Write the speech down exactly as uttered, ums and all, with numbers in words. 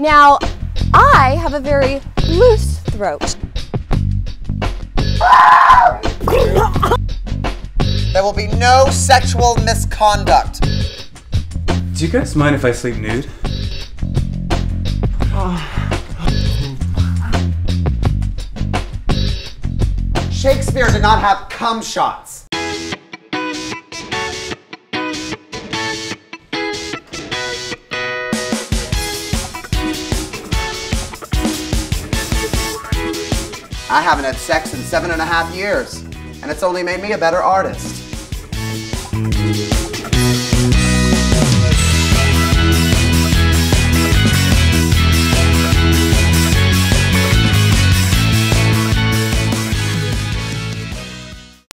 Now, I have a very loose throat. There will be no sexual misconduct. Do you guys mind if I sleep nude? Shakespeare did not have cum shots. I haven't had sex in seven and a half years, and it's only made me a better artist.